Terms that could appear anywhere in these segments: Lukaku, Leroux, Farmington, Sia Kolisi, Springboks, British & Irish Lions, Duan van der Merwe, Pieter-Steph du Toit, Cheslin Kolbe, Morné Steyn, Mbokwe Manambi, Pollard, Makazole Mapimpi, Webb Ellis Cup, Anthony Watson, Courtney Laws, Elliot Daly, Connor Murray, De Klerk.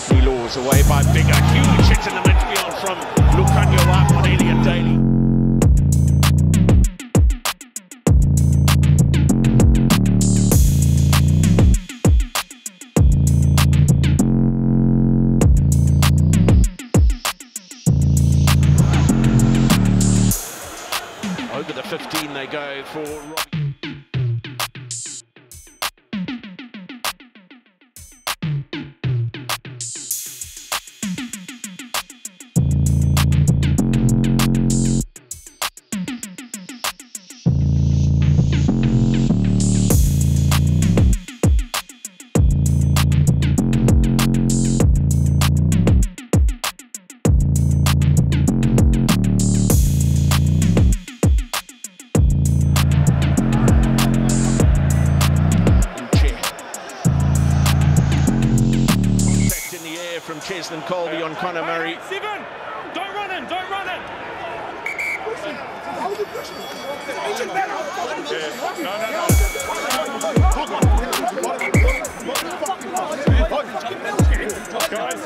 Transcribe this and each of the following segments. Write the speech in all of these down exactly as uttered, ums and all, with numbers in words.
Courtney Laws away by Bigger. Huge hit in the midfield from Lukaku up on Elliot Daly. Over the fifteen they go for Robbie. From Cheslin Kolbe on Connor Murray. Seven. Don't run in, don't run in. Guys,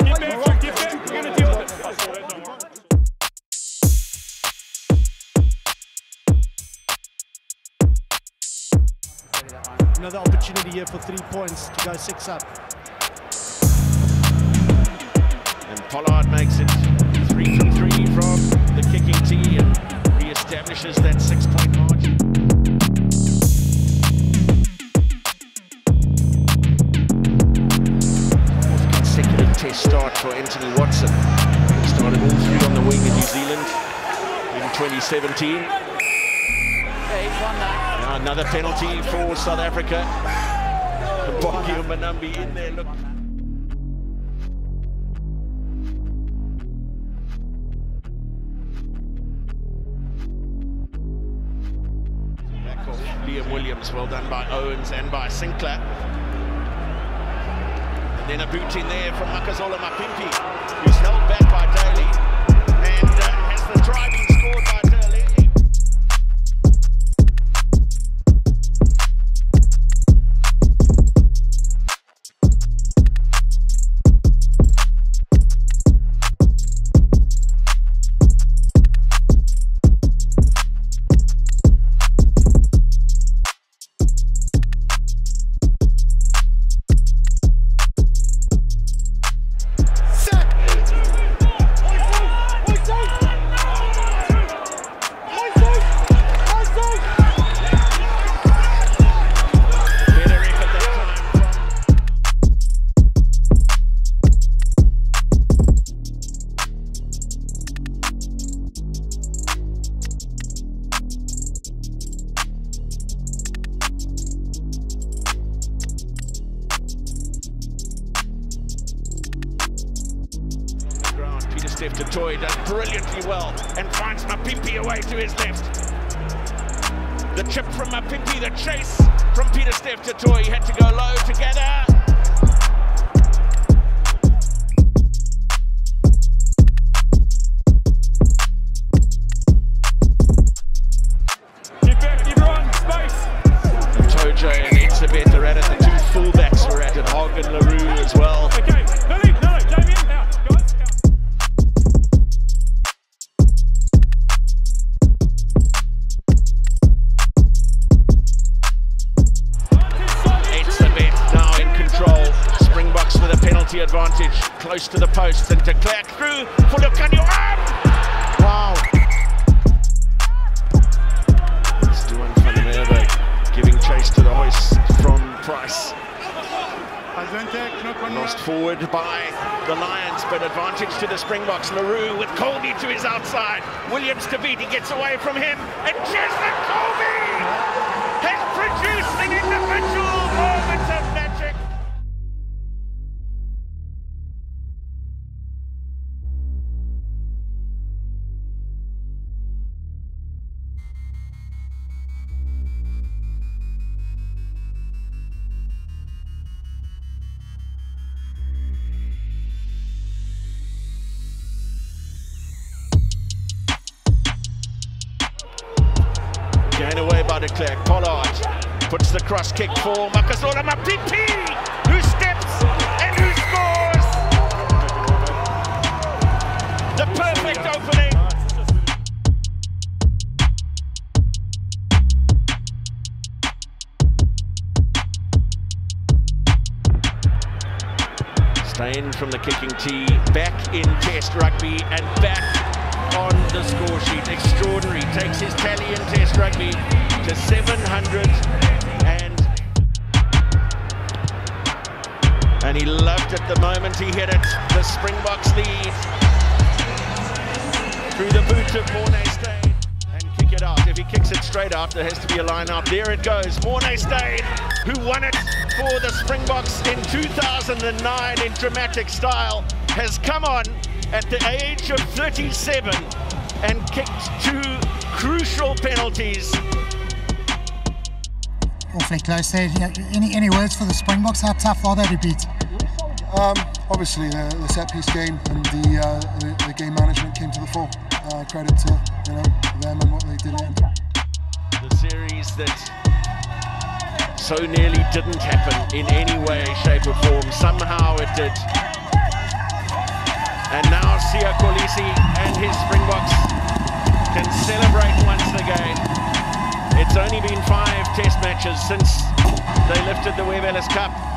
get back, get back. We're going to deal with it. Another opportunity here for three points to go six up. Pollard makes it three from three from the kicking tee and re-establishes that six-point margin. Fourth consecutive test start for Anthony Watson. He started all three on the wing in New Zealand in twenty seventeen. Now another penalty for South Africa. Mbokwe Manambi in there, look. Williams, well done by Owens and by Sinclair. And then a boot in there from Makazole Mapimpi, who's held back by Daly and uh, has the try been scored by Daly. Pieter-Steph du Toit does brilliantly well and finds Mapimpi away to his left. The chip from Mapimpi, the chase from Pieter-Steph du Toit. He had to go low together. Advantage close to the post and De Klerk through for Lukaku up. Wow. It's Duan van der Merwe giving chase to the hoist from Price. Lost forward by the Lions, but advantage to the Springboks. Leroux with Kolbe to his outside. Williams to beat, he gets away from him, and Cheslin Kolbe has produced an individual moment of magic. Gain away by De Klerk. Pollard puts the cross kick for Makazole Mapimpi, who steps and who scores. perfect opening. Steyn from the kicking tee, back in Test rugby and back on the score sheet. Extraordinary, takes his tally in Test rugby to seven hundred. And And he loved it the moment he hit it. The Springboks lead through the boot of Morné Steyn. And kick it out. If he kicks it straight out, there has to be a line out. There it goes. Morné Steyn, who won it for the Springboks in two thousand nine in dramatic style, has come on at the age of thirty-seven and kicked two crucial penalties. Awfully close there. Any, any words for the Springboks? How tough are they to beat? Um, obviously, the, the set-piece game and the, uh, the, the game management came to the fore. Uh, credit to you know them and what they did in the series that so nearly didn't happen in any way, shape or form. Somehow it did. And now Sia Kolisi and his Springboks can celebrate once again. It's only been five test matches since they lifted the Webb Ellis Cup.